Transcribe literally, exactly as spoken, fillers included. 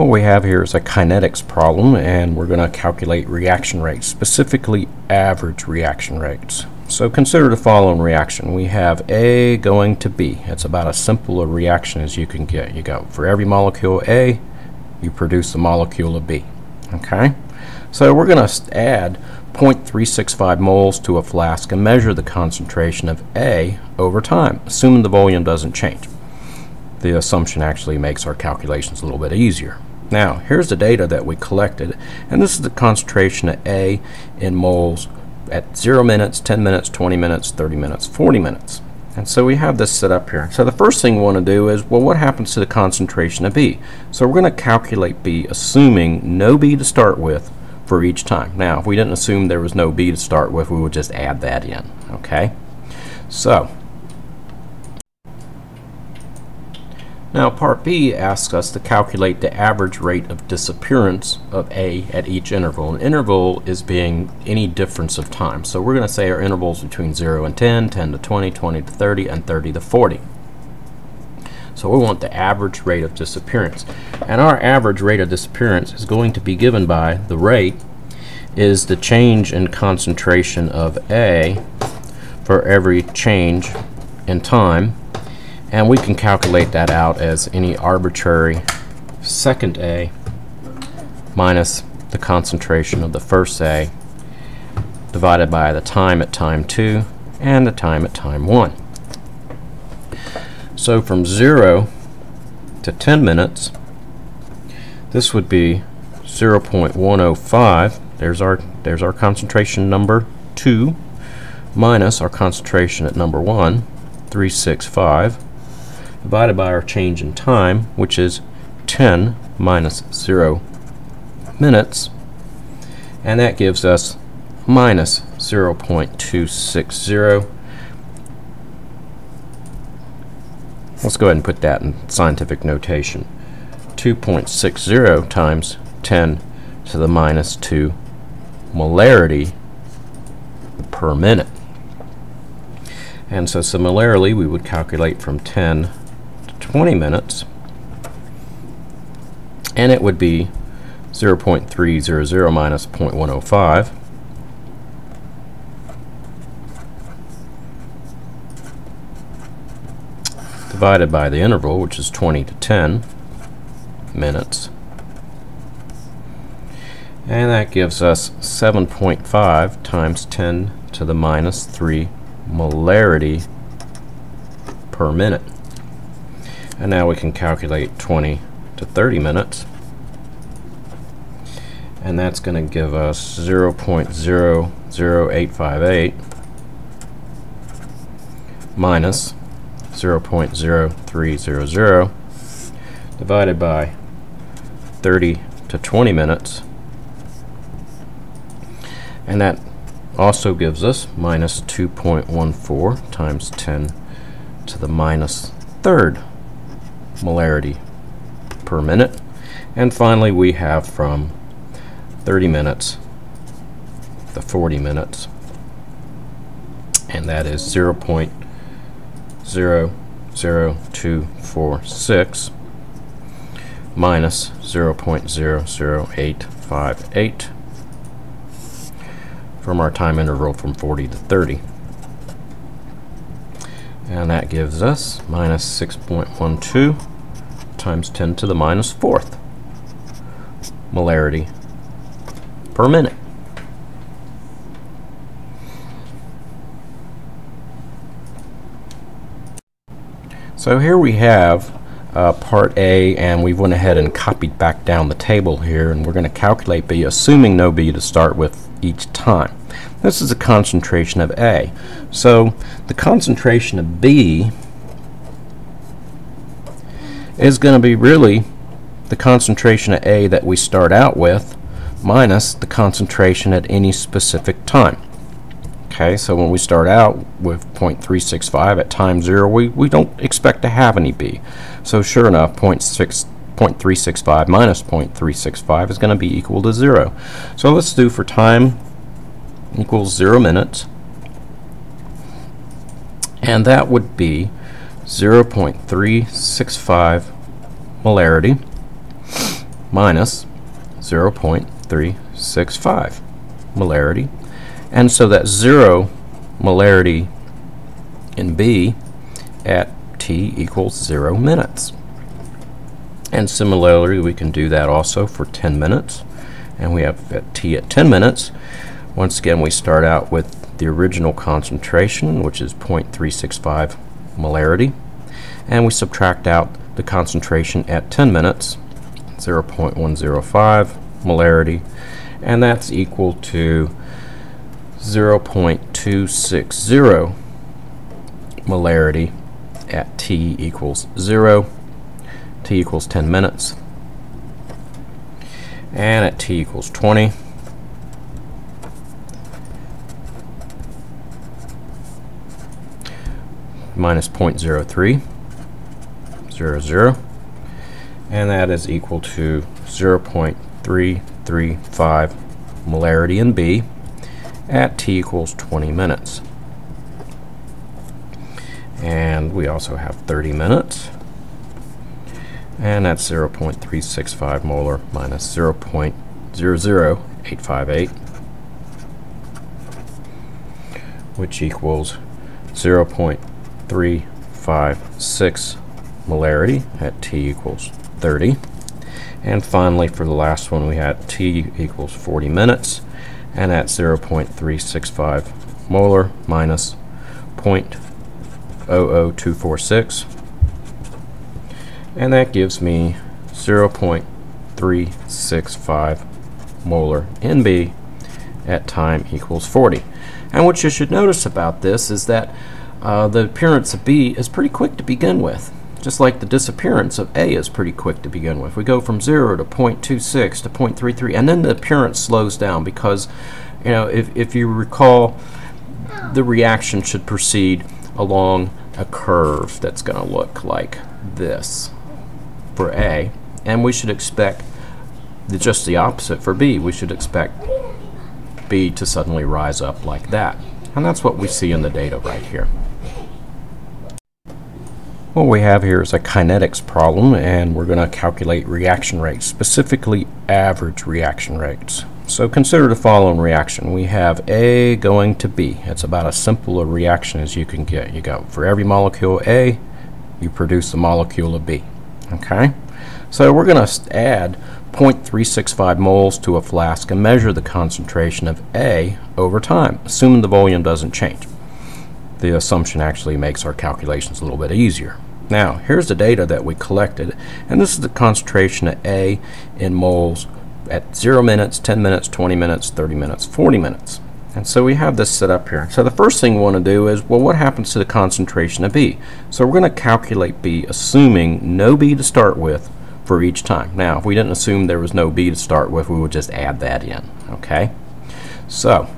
What we have here is a kinetics problem, and we're going to calculate reaction rates, specifically average reaction rates. So consider the following reaction. We have A going to B. It's about as simple a reaction as you can get. You got for every molecule A, you produce a molecule of B. Okay? So we're going to add zero point three six five moles to a flask and measure the concentration of A over time, assuming the volume doesn't change. The assumption actually makes our calculations a little bit easier. Now, here's the data that we collected, and this is the concentration of A in moles at zero minutes, ten minutes, twenty minutes, thirty minutes, forty minutes. And so we have this set up here. So the first thing we want to do is, well, what happens to the concentration of B? So we're going to calculate B, assuming no B to start with for each time. Now, if we didn't assume there was no B to start with, we would just add that in, okay? So now, part B asks us to calculate the average rate of disappearance of A at each interval. An interval is being any difference of time. So we're going to say our intervals between zero and ten, ten to twenty, twenty to thirty, and thirty to forty. So we want the average rate of disappearance. And our average rate of disappearance is going to be given by the rate is the change in concentration of A for every change in time. And we can calculate that out as any arbitrary second A minus the concentration of the first A divided by the time at time two and the time at time one. So from zero to ten minutes, this would be zero point one zero five. There's our, there's our concentration number two minus our concentration at number one, three six five. Divided by our change in time, which is ten minus zero minutes, and that gives us minus zero point two six zero. Let's go ahead and put that in scientific notation. two point six zero times ten to the minus two molarity per minute. And so similarly, we would calculate from ten twenty minutes, and it would be zero point three zero zero minus zero point one zero five, divided by the interval, which is twenty to ten minutes, and that gives us seven point five times ten to the minus three molarity per minute. And now we can calculate twenty to thirty minutes, and that's going to give us zero point zero zero eight five eight minus zero point zero three zero zero divided by thirty to twenty minutes, and that also gives us minus two point one four times ten to the minus third molarity per minute. And finally, we have from thirty minutes to forty minutes, and that is zero point zero zero two four six minus zero point zero zero eight five eight from our time interval from forty to thirty, and that gives us minus six point one two times ten to the minus fourth molarity per minute. So here we have uh, part A, and we went ahead and copied back down the table here, and we're going to calculate B, assuming no B to start with each time. This is the concentration of A. So the concentration of B is going to be really the concentration of A that we start out with minus the concentration at any specific time. Okay, so when we start out with zero point three six five at time zero, we, we don't expect to have any B. So sure enough, zero point three six five minus zero point three six five is going to be equal to zero. So let's do for time equals zero minutes, and that would be zero point three six five molarity minus zero point three six five molarity. And so that's zero molarity in B at t equals zero minutes. And similarly, we can do that also for ten minutes. And we have at t at ten minutes, once again, we start out with the original concentration, which is zero point three six five molarity. And we subtract out the concentration at ten minutes, zero point one zero five molarity. And that's equal to zero point two six zero molarity at t equals zero, t equals ten minutes, and at t equals twenty, minus zero point zero three zero zero, and that is equal to zero point three three five molarity in B at t equals twenty minutes. And we also have thirty minutes, and that's zero point three six five molar minus zero point zero zero eight five eight, which equals zero point three five six molarity at t equals thirty. And finally, for the last one, we had t equals forty minutes, and that's zero point three six five molar minus zero point zero zero two four six, and that gives me zero point three six five molar in B at time equals forty. And what you should notice about this is that uh, the appearance of B is pretty quick to begin with, just like the disappearance of A is pretty quick to begin with. We go from zero to zero point two six to zero point three three, and then the appearance slows down because, you know, if, if you recall, the reaction should proceed along a curve that's going to look like this for A, and we should expect the, just the opposite for B. We should expect B to suddenly rise up like that, and that's what we see in the data right here. What we have here is a kinetics problem, and we're going to calculate reaction rates, specifically average reaction rates. So consider the following reaction. We have A going to B. It's about as simple a reaction as you can get. You go for every molecule A, you produce a molecule of B. Okay? So we're going to add zero point three six five moles to a flask and measure the concentration of A over time, assuming the volume doesn't change. The assumption actually makes our calculations a little bit easier. Now, here's the data that we collected, and this is the concentration of A in moles at zero minutes, ten minutes, twenty minutes, thirty minutes, forty minutes. And so we have this set up here. So the first thing we want to do is, well, what happens to the concentration of B? So we're going to calculate B, assuming no B to start with for each time. Now, if we didn't assume there was no B to start with, we would just add that in. Okay? So